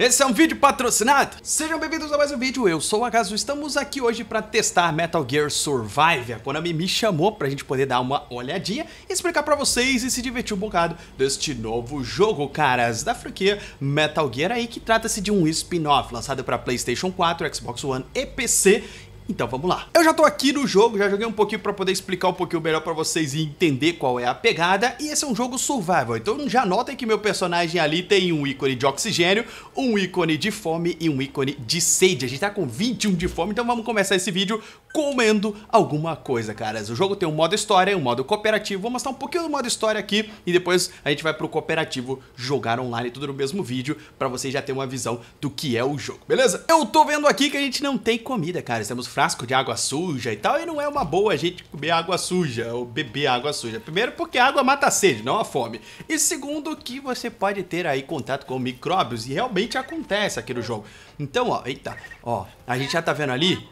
Esse é um vídeo patrocinado. Sejam bem-vindos a mais um vídeo, eu sou o Hagazo. Estamos aqui hoje para testar Metal Gear Survive. A Konami me chamou para a gente poder dar uma olhadinha, explicar para vocês e se divertir um bocado deste novo jogo, caras, da franquia Metal Gear aí, que trata-se de um spin-off lançado para PlayStation 4, Xbox One e PC. Então vamos lá. Eu já tô aqui no jogo, já joguei um pouquinho pra poder explicar um pouquinho melhor pra vocês e entender qual é a pegada. E esse é um jogo survival, então já notem que meu personagem ali tem um ícone de oxigênio, um ícone de fome e um ícone de sede. A gente tá com 21 de fome, então vamos começar esse vídeo comendo alguma coisa, caras. O jogo tem um modo história, um modo cooperativo. Vou mostrar um pouquinho do modo história aqui e depois a gente vai pro cooperativo jogar online, tudo no mesmo vídeo, pra vocês já terem uma visão do que é o jogo, beleza? Eu tô vendo aqui que a gente não tem comida, caras. Temos frasco de água suja e tal, e não é uma boa a gente comer água suja ou beber água suja. Primeiro, porque a água mata a sede, não a fome. E segundo, que você pode ter aí contato com micróbios, e realmente acontece aqui no jogo. Então, ó, eita, ó, a gente já tá vendo ali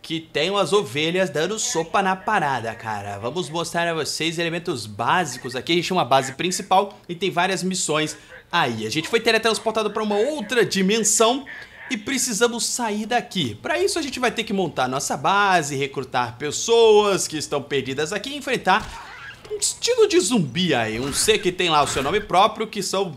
que tem umas ovelhas dando sopa na parada, cara. Vamos mostrar a vocês elementos básicos aqui. A gente tem uma base principal e tem várias missões aí. A gente foi teletransportado para uma outra dimensão e precisamos sair daqui. Para isso a gente vai ter que montar nossa base, recrutar pessoas que estão perdidas aqui e enfrentar um estilo de zumbi aí, um ser que tem lá o seu nome próprio, que são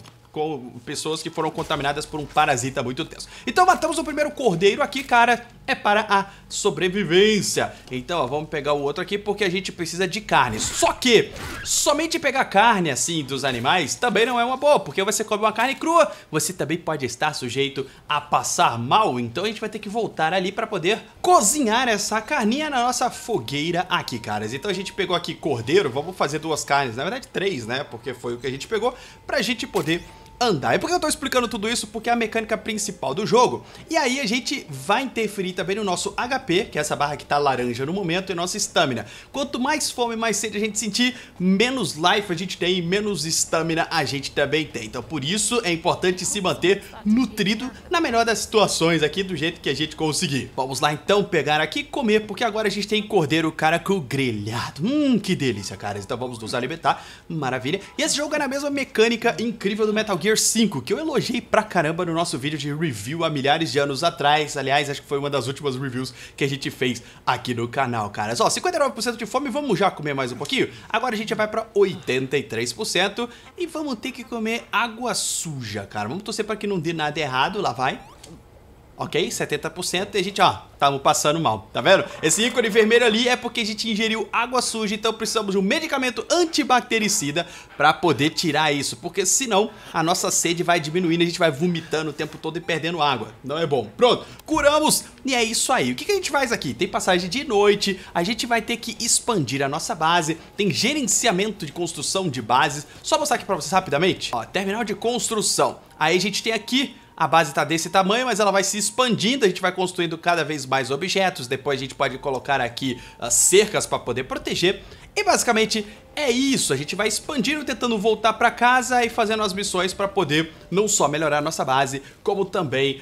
pessoas que foram contaminadas por um parasita muito tenso. Então matamos o primeiro cordeiro aqui, cara, é para a sobrevivência. Então ó, vamos pegar o outro aqui porque a gente precisa de carne. Só que somente pegar carne assim dos animais também não é uma boa, porque você come uma carne crua, você também pode estar sujeito a passar mal. Então a gente vai ter que voltar ali para poder cozinhar essa carninha na nossa fogueira aqui, caras. Então a gente pegou aqui cordeiro, vamos fazer duas carnes, na verdade três, né, porque foi o que a gente pegou pra gente poder andar. E por que eu tô explicando tudo isso? Porque é a mecânica principal do jogo. E aí a gente vai interferir também no nosso HP, que é essa barra que tá laranja no momento, e nossa estamina. Quanto mais fome, mais sede a gente sentir, menos life a gente tem, menos estamina a gente também tem. Então por isso é importante se manter nutrido na melhor das situações aqui, do jeito que a gente conseguir. Vamos lá então pegar aqui e comer, porque agora a gente tem cordeiro, cara, com grelhado. Que delícia, cara. Então vamos nos alimentar. Maravilha. E esse jogo é na mesma mecânica incrível do Metal Gear 5, que eu elogiei pra caramba no nosso vídeo de review há milhares de anos atrás. Aliás, acho que foi uma das últimas reviews que a gente fez aqui no canal, caras. Ó, 59% de fome, vamos já comer mais um pouquinho? Agora a gente vai pra 83% e vamos ter que comer água suja, cara. Vamos torcer pra que não dê nada errado, lá vai. Ok, 70% e a gente, ó, tamo passando mal, tá vendo? Esse ícone vermelho ali é porque a gente ingeriu água suja, então precisamos de um medicamento antibactericida pra poder tirar isso, porque senão a nossa sede vai diminuindo, a gente vai vomitando o tempo todo e perdendo água, não é bom. Pronto, curamos e é isso aí. O que a gente faz aqui? Tem passagem de noite, a gente vai ter que expandir a nossa base, tem gerenciamento de construção de bases. Só mostrar aqui pra vocês rapidamente, ó, terminal de construção. Aí a gente tem aqui, a base tá desse tamanho, mas ela vai se expandindo, a gente vai construindo cada vez mais objetos, depois a gente pode colocar aqui as cercas para poder proteger. E basicamente é isso, a gente vai expandindo, tentando voltar pra casa e fazendo as missões pra poder não só melhorar a nossa base, como também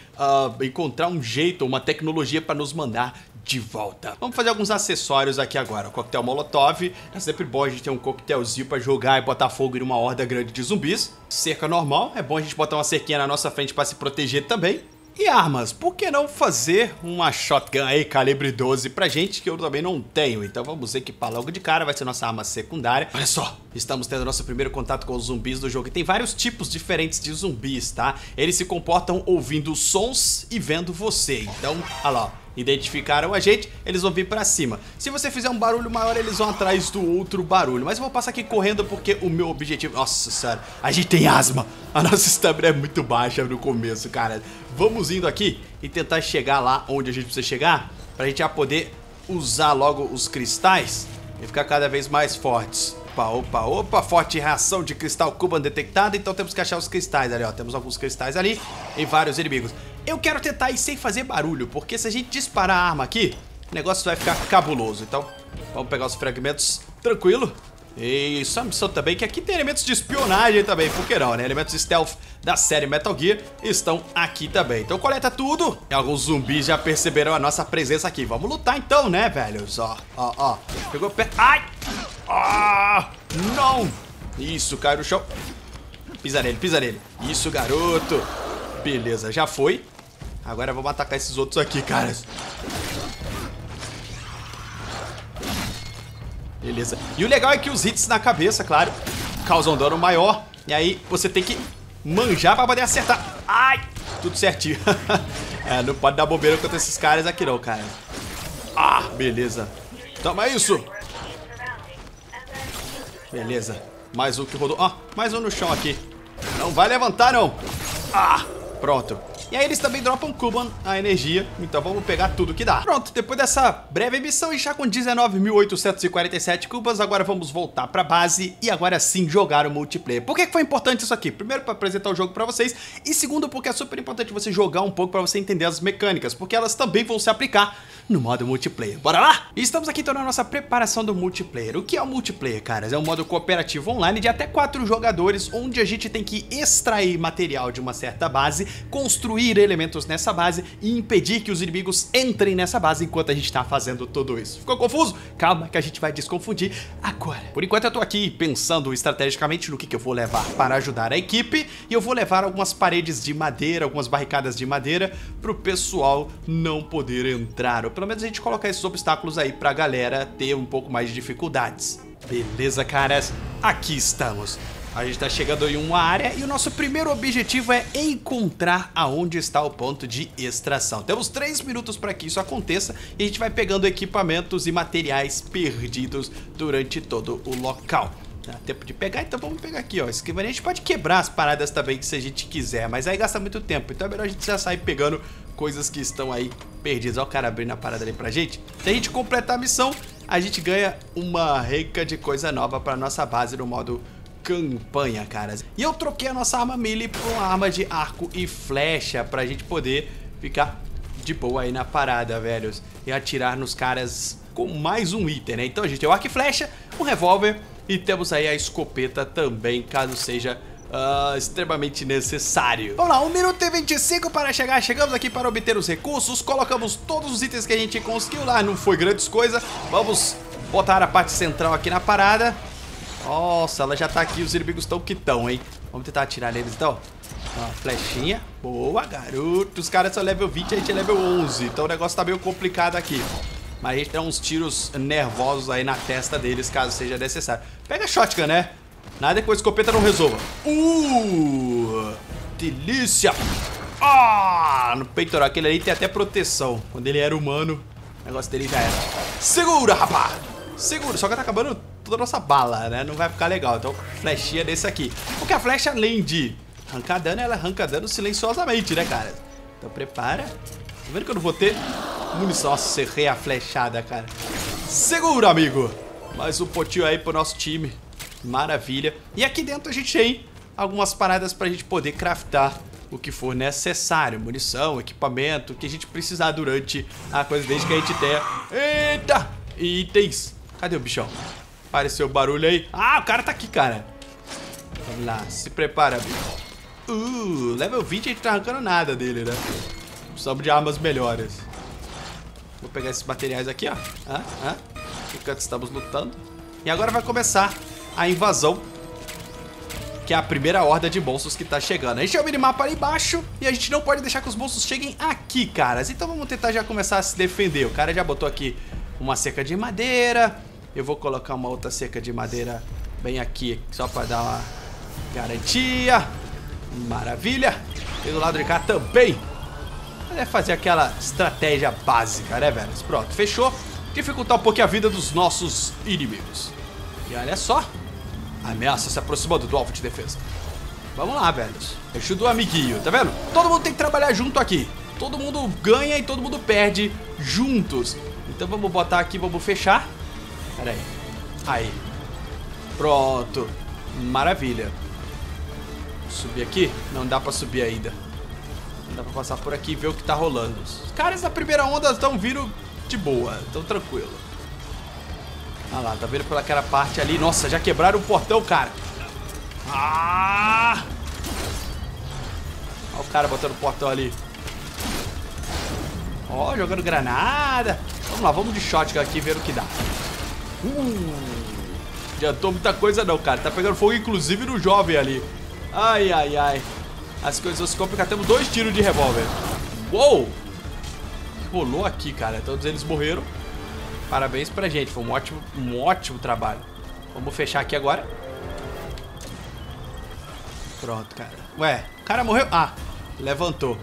encontrar um jeito, uma tecnologia pra nos mandar de volta. Vamos fazer alguns acessórios aqui agora. O coquetel molotov, é sempre bom a gente ter um coquetelzinho pra jogar e botar fogo em uma horda grande de zumbis. Cerca normal, é bom a gente botar uma cerquinha na nossa frente pra se proteger também. E armas, por que não fazer uma shotgun aí, calibre 12 pra gente, que eu também não tenho. Então vamos equipar logo de cara, vai ser nossa arma secundária. Olha só, estamos tendo nosso primeiro contato com os zumbis do jogo. E tem vários tipos diferentes de zumbis, tá? Eles se comportam ouvindo sons e vendo você. Então, olha lá, identificaram a gente, eles vão vir pra cima. Se você fizer um barulho maior, eles vão atrás do outro barulho. Mas eu vou passar aqui correndo porque o meu objetivo... Nossa senhora, a gente tem asma. A nossa estamina é muito baixa no começo, cara. Vamos indo aqui e tentar chegar lá onde a gente precisa chegar, pra gente já poder usar logo os cristais e ficar cada vez mais fortes. Opa, opa, opa, forte reação de cristal cubano detectada. Então temos que achar os cristais ali, ó. Temos alguns cristais ali e vários inimigos. Eu quero tentar ir sem fazer barulho, porque se a gente disparar a arma aqui, o negócio vai ficar cabuloso. Então, vamos pegar os fragmentos, tranquilo. E só uma missão também, que aqui tem elementos de espionagem também, por que não, né? Elementos stealth da série Metal Gear estão aqui também. Então coleta tudo. E alguns zumbis já perceberam a nossa presença aqui. Vamos lutar então, né, velhos? Ó, ó, ó. Pegou o pé. Ai! Ah! Não! Isso, caiu no chão. Pisa nele, pisa nele. Isso, garoto. Beleza, já foi. Agora vamos atacar esses outros aqui, caras. Beleza. E o legal é que os hits na cabeça, claro, causam dano maior. E aí você tem que manjar pra poder acertar. Ai, tudo certinho. É, não pode dar bobeira contra esses caras aqui não, cara. Ah, beleza. Toma isso. Beleza. Mais um que rodou. Ó, mais um no chão aqui. Não vai levantar não. Ah, pronto. E aí eles também dropam Kuban, a energia. Então vamos pegar tudo que dá. Pronto, depois dessa breve missão e já com 19.847 Kubans, agora vamos voltar pra base e agora sim jogar o multiplayer. Por que foi importante isso aqui? Primeiro, pra apresentar o jogo pra vocês, e segundo, porque é super importante você jogar um pouco pra você entender as mecânicas, porque elas também vão se aplicar no modo multiplayer. Bora lá? E estamos aqui então na nossa preparação do multiplayer. O que é o multiplayer, caras? É um modo cooperativo online de até 4 jogadores, onde a gente tem que extrair material de uma certa base, construir elementos nessa base e impedir que os inimigos entrem nessa base enquanto a gente tá fazendo tudo isso. Ficou confuso? Calma que a gente vai desconfundir agora. Por enquanto eu tô aqui pensando estrategicamente no que eu vou levar para ajudar a equipe, e eu vou levar algumas paredes de madeira, algumas barricadas de madeira pro pessoal não poder entrar, ou pelo menos a gente colocar esses obstáculos aí pra galera ter um pouco mais de dificuldades. Beleza, caras? Aqui estamos. A gente tá chegando em uma área e o nosso primeiro objetivo é encontrar aonde está o ponto de extração. Temos 3 minutos para que isso aconteça e a gente vai pegando equipamentos e materiais perdidos durante todo o local. Dá tempo de pegar, então vamos pegar aqui, ó. A gente pode quebrar as paradas também se a gente quiser, mas aí gasta muito tempo, então é melhor a gente já sair pegando coisas que estão aí perdidas. Olha o cara abrindo a parada ali pra gente. Se a gente completar a missão, a gente ganha uma reca de coisa nova pra nossa base no modo campanha, caras. E eu troquei a nossa arma melee por uma arma de arco e flecha pra gente poder ficar de boa aí na parada, velhos, e atirar nos caras com mais um item, né? Então, a gente tem o arco e flecha, um revólver e temos aí a escopeta também, caso seja extremamente necessário. Vamos lá, 1 minuto e 25 para chegar. Chegamos aqui para obter os recursos. Colocamos todos os itens que a gente conseguiu lá. Não foi grandes coisas. Vamos botar a parte central aqui na parada. Nossa, ela já tá aqui, os inimigos estão que estão, hein? Vamos tentar atirar neles então. Uma flechinha. Boa, garoto. Os caras são level 20 e a gente é level 11. Então o negócio tá meio complicado aqui. Mas a gente dá uns tiros nervosos aí na testa deles, caso seja necessário. Pega a shotgun, né? Nada que a escopeta não resolva. Delícia. Ah, no peitoral. Aquele ali tem até proteção. Quando ele era humano, o negócio dele já era. Segura, rapaz. Segura. Só que tá acabando toda a nossa bala, né? Não vai ficar legal. Então, flechinha desse aqui. Porque a flecha, além de arrancar dano, ela arranca dano silenciosamente, né, cara? Então, prepara. Tá vendo que eu não vou ter munição? Nossa, errei a flechada, cara. Segura, amigo. Mais um potinho aí pro nosso time. Maravilha. E aqui dentro a gente tem algumas paradas pra gente poder craftar o que for necessário. Munição, equipamento, o que a gente precisar durante a coisa, desde que a gente tenha... Eita! Itens. Cadê o bichão? Apareceu o barulho aí. Ah, o cara tá aqui, cara. Vamos lá, se prepara, bicho. Level 20 a gente tá arrancando nada dele, né? Precisamos de armas melhores. Vou pegar esses materiais aqui, ó. Enquanto estamos lutando. E agora vai começar a invasão, que é a primeira horda de monstros que tá chegando. A gente tem o minimapa ali embaixo e a gente não pode deixar que os monstros cheguem aqui, caras. Então vamos tentar já começar a se defender. O cara já botou aqui uma cerca de madeira. Eu vou colocar uma outra cerca de madeira bem aqui, só para dar uma garantia. Maravilha. E do lado de cá também. É fazer aquela estratégia básica, né, velho? Pronto, fechou. Dificultar um pouquinho a vida dos nossos inimigos. E olha só. Ameaça se aproximando do alvo de defesa. Vamos lá, velhos. Ajuda o amiguinho, tá vendo? Todo mundo tem que trabalhar junto aqui. Todo mundo ganha e todo mundo perde juntos. Então vamos botar aqui, vamos fechar. Pera aí. Aí. Pronto. Maravilha. Subir aqui? Não dá pra subir ainda. Não dá pra passar por aqui e ver o que tá rolando. Os caras da primeira onda estão vindo de boa. Estão tranquilo. Ah lá, tá vendo por aquela parte ali. Nossa, já quebraram o portão, cara. Ah! Olha o cara botando o portão ali. Ó, jogando granada. Vamos lá, vamos de shotgun aqui e ver o que dá. Adiantou muita coisa não, cara. Tá pegando fogo, inclusive, no jovem ali. Ai, ai, ai. as coisas se complicam. Temos 2 tiros de revólver. Uou! Rolou aqui, cara. Todos eles morreram. Parabéns pra gente. Foi um ótimo trabalho. Vamos fechar aqui agora. Pronto, cara. Ué, o cara morreu? Ah, levantou.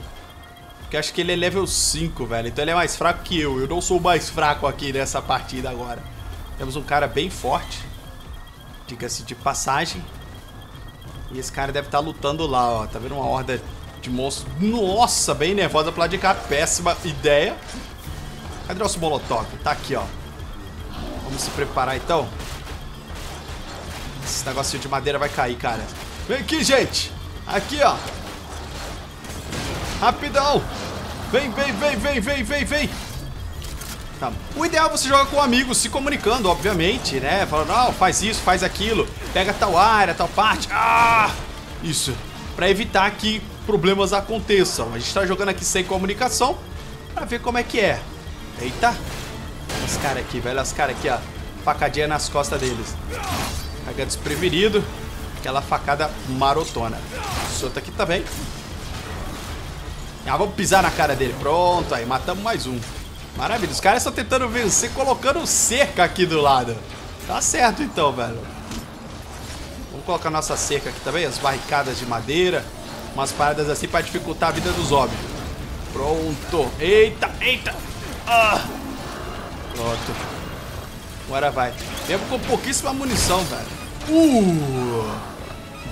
Porque acho que ele é level 5, velho. Então ele é mais fraco que eu. Eu não sou o mais fraco aqui nessa partida agora. Temos um cara bem forte. Diga-se de passagem. E esse cara deve estar lutando lá, ó. Tá vendo uma horda de monstros? Nossa, bem nervosa pra lá de cá. Péssima ideia. Cadê nosso molotov? Tá aqui, ó. Vamos se preparar, então. Esse negócio de madeira vai cair, cara. Vem aqui, gente. Aqui, ó. Rapidão. Vem. Tá. O ideal é você jogar com amigos, se comunicando, obviamente, né? Falando, não, faz isso, faz aquilo. Pega tal área, tal parte. Ah! Isso. Pra evitar que problemas aconteçam. A gente tá jogando aqui sem comunicação pra ver como é que é. Eita. Os caras aqui, velho. Os caras aqui, ó. Facadinha nas costas deles. Pega desprevenido. Aquela facada marotona. Solta aqui também. Ah, vamos pisar na cara dele. Pronto, aí matamos mais um. Maravilha, os caras estão tentando vencer colocando cerca aqui do lado. Tá certo então, velho. Vamos colocar nossa cerca aqui também. As barricadas de madeira. Umas paradas assim pra dificultar a vida dos zombies. Pronto. Eita. Ah. Pronto. Agora vai. Mesmo com pouquíssima munição, velho.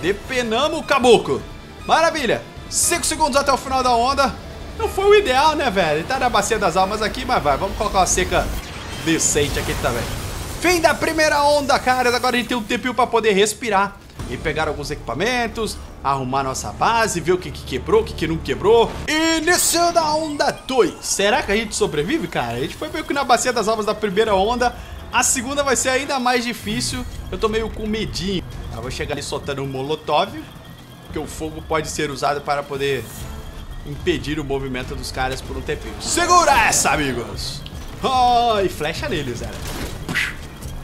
Depenamos o caboclo. Maravilha. 5 segundos até o final da onda. Não foi o ideal, né, velho? Tá na bacia das almas aqui, mas vai. Vamos colocar uma seca decente aqui também. Fim da primeira onda, cara. Agora a gente tem um tempinho pra poder respirar e pegar alguns equipamentos, arrumar nossa base, ver o que quebrou, o que não quebrou. Início da onda 2. Será que a gente sobrevive, cara? A gente foi meio que na bacia das almas da primeira onda. A segunda vai ser ainda mais difícil. Eu tô meio com medinho. Eu vou chegar ali soltando um molotov, porque o fogo pode ser usado para poder impedir o movimento dos caras por um tempinho. Segura essa, amigos! Oh, e flecha neles, velho.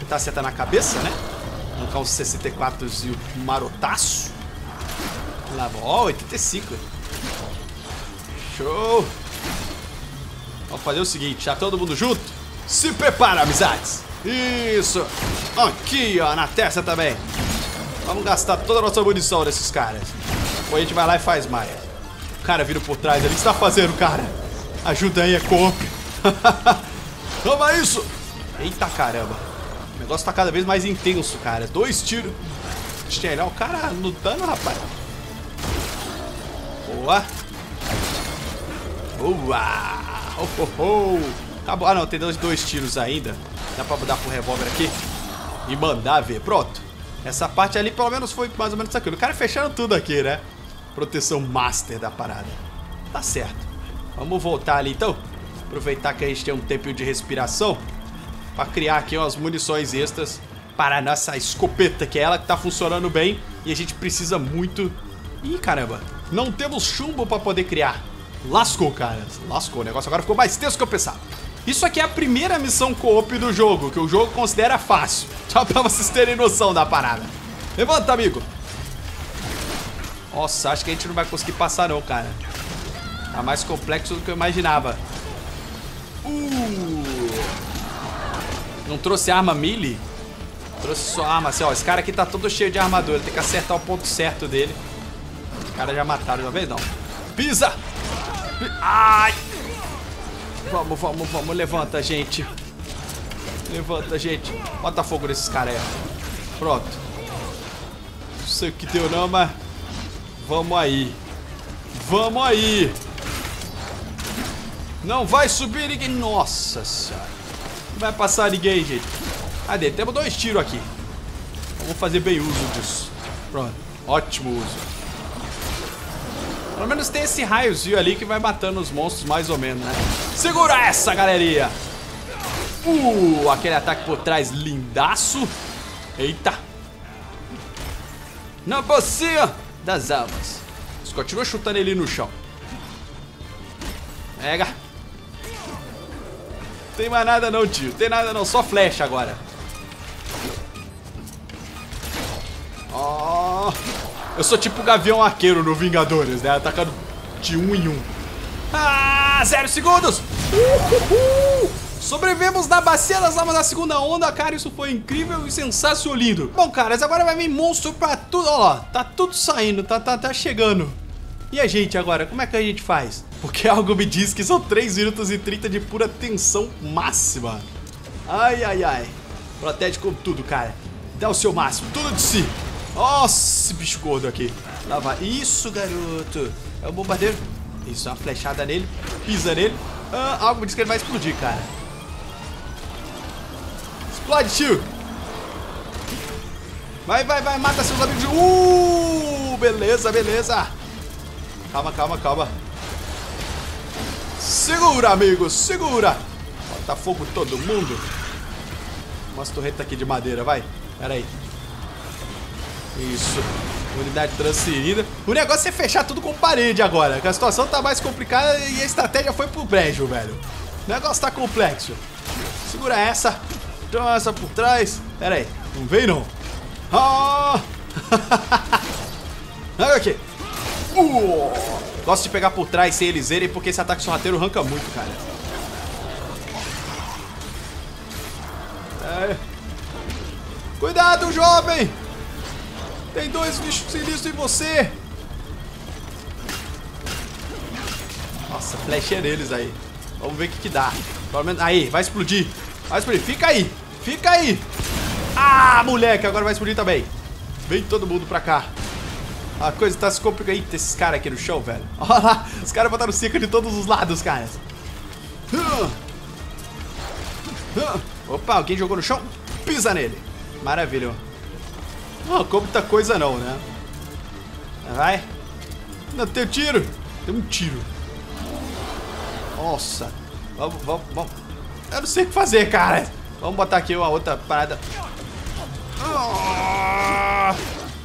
Tá acertando a cabeça, né? Vamos colocar uns 64 e um marotaço. Lá, ó, 85. Show! Vamos fazer o seguinte, já todo mundo junto? Se prepara, amizades! Isso! Aqui, ó, na testa também. Vamos gastar toda a nossa munição desses caras. Depois a gente vai lá e faz mais. O cara vira por trás ali. O que você tá fazendo, cara? Ajuda aí, é corpo. Toma isso! Eita caramba. O negócio tá cada vez mais intenso, cara. 2 tiros. Olha o cara lutando, rapaz. Boa. Boa. Acabou. Ah, não. Tem 2 tiros ainda. Dá pra mudar pro revólver aqui e mandar ver. Pronto. Essa parte ali pelo menos foi mais ou menos aquilo. O cara fechando tudo aqui, né? Proteção master da parada. Tá certo. Vamos voltar ali então. Aproveitar que a gente tem um tempinho de respiração pra criar aqui umas munições extras para a nossa escopeta, que é ela que tá funcionando bem e a gente precisa muito. Ih, caramba. Não temos chumbo pra poder criar. Lascou, cara. Lascou. O negócio agora ficou mais tenso que eu pensava. Isso aqui é a primeira missão co-op do jogo, que o jogo considera fácil. Só pra vocês terem noção da parada. Levanta, amigo. Nossa, acho que a gente não vai conseguir passar não, cara. Tá mais complexo do que eu imaginava. Não trouxe arma melee? Trouxe só arma assim, ó. Esse cara aqui tá todo cheio de armadura. Tem que acertar o ponto certo dele. Os caras já mataram, já veio não. Pisa! Ai! Vamos, levanta, gente. Levanta, gente. Bota fogo nesses caras aí. Pronto. Não sei o que deu não, mas vamos aí. Vamos aí. Não vai subir ninguém. Nossa senhora. Não vai passar ninguém, gente. Cadê? Temos 2 tiros aqui. Vamos fazer bem uso disso. Pronto. Ótimo uso. Pelo menos tem esse raiozinho ali que vai matando os monstros mais ou menos, né? Segura essa, galeria! Aquele ataque por trás lindaço. Eita! Na bacia das almas. Continua chutando ele no chão. Pega. Tem mais nada não, tio. Tem nada não, só flecha agora. Ó... Oh. Eu sou tipo o Gavião Arqueiro no Vingadores, né? Atacando de um em um. Ah, 0 segundos! Sobrevivemos na bacia das lamas da segunda onda, cara, isso foi incrível e sensacional, lindo. Bom, caras, agora vai vir monstro pra tudo, ó lá, tá tudo saindo, tá chegando. E a gente agora, como é que a gente faz? Porque algo me diz que são 3 minutos e 30 de pura tensão máxima. Ai, ai, ai, protege com tudo, cara, dá o seu máximo, tudo de si. Nossa, bicho gordo aqui, lá vai, isso, garoto, é o bombardeiro. Isso, é uma flechada nele, pisa nele, algo me diz que ele vai explodir, cara. Explode, tio! Vai, vai, vai, mata seus amigos de... beleza, beleza! Calma, calma, calma. Segura, amigo, segura! Bota fogo todo mundo. Umas torretas aqui de madeira, vai. Pera aí. Isso. Unidade transferida. O negócio é fechar tudo com parede agora, que a situação tá mais complicada e a estratégia foi pro brejo, velho. O negócio tá complexo. Segura essa. Então essa por trás. Pera aí, não vem não. Ah! Olha aqui. Gosto de pegar por trás sem eles irem, porque esse ataque sorrateiro arranca muito, cara. É. Cuidado, jovem! Tem 2 bichos sinistros em você. Nossa, flecha neles aí. Vamos ver o que, que dá. Pelo menos... Aí, vai explodir. Vai explodir, fica aí, fica aí. Ah, moleque, agora vai explodir também. Vem todo mundo pra cá. A coisa tá se complicando. Eita, esses caras aqui no chão, velho. Olha lá, os caras botaram cerca de todos os lados, caras. Opa, alguém jogou no chão? Pisa nele. Maravilha. Não ficou muita coisa não, né? Vai. Não, tem um tiro. Tem um tiro. Nossa. Vamos, vamos, vamos. Eu não sei o que fazer, cara. Vamos botar aqui uma outra parada.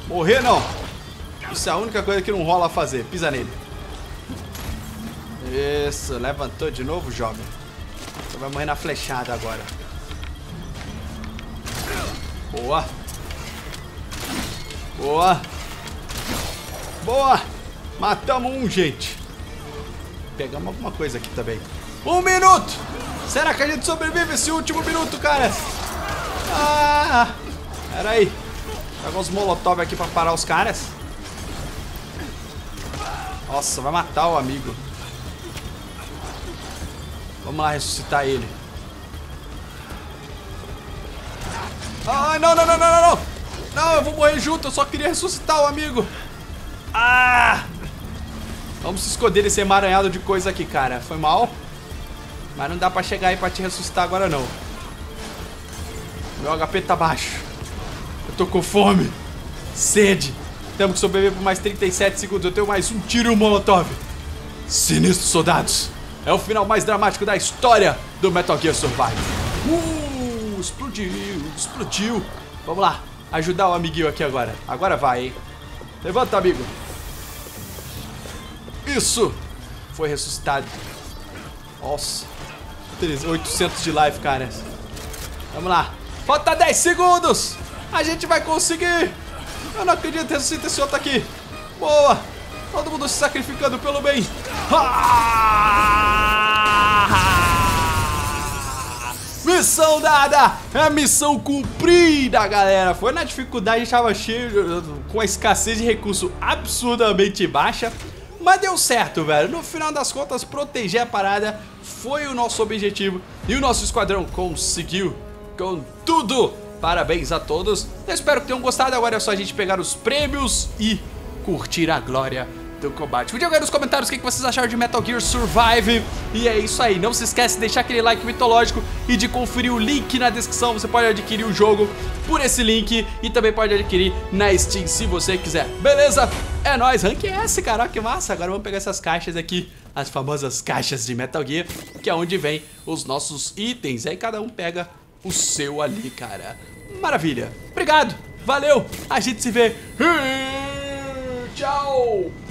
Morrer não. Isso é a única coisa que não rola fazer. Pisa nele. Isso, levantou de novo, jovem. Você vai morrer na flechada agora. Boa. Boa. Boa. Matamos um, gente. Pegamos alguma coisa aqui também. 1 minuto. Será que a gente sobrevive esse último minuto, cara? Ah, pera aí. Pega uns molotov aqui pra parar os caras. Nossa, vai matar o amigo. Vamos lá ressuscitar ele. Ai, não, não, não, não, não, não. Não, eu vou morrer junto, eu só queria ressuscitar o amigo. Ah! Vamos se esconder desse emaranhado de coisa aqui, cara. Foi mal. Mas não dá pra chegar aí pra te ressuscitar agora não. Meu HP tá baixo. Eu tô com fome. Sede. Temos que sobreviver por mais 37 segundos. Eu tenho mais um tiro e um molotov. Sinistros soldados. É o final mais dramático da história do Metal Gear Survive. Explodiu, explodiu. Vamos lá, ajudar o amiguinho aqui agora. Agora vai, hein. Levanta, amigo. Isso. Foi ressuscitado. Nossa. 800 de life, cara. Vamos lá. Falta 10 segundos. A gente vai conseguir. Eu não acredito que esse outro aqui. Boa. Todo mundo se sacrificando pelo bem. Missão dada. É missão cumprida, galera. Foi na dificuldade, a gente tava cheio, com a escassez de recurso absurdamente baixa. Mas deu certo, velho. No final das contas, proteger a parada foi o nosso objetivo. E o nosso esquadrão conseguiu com tudo. Parabéns a todos. Eu espero que tenham gostado. Agora é só a gente pegar os prêmios e curtir a glória do combate. Podia ver nos comentários o que vocês acharam de Metal Gear Survive. E é isso aí. Não se esquece de deixar aquele like mitológico e de conferir o link na descrição. Você pode adquirir o jogo por esse link e também pode adquirir na Steam se você quiser. Beleza? É nóis. Rank S, cara. Olha que massa. Agora vamos pegar essas caixas aqui. As famosas caixas de Metal Gear, que é onde vem os nossos itens. Aí cada um pega o seu ali, cara. Maravilha. Obrigado. Valeu. A gente se vê. Tchau.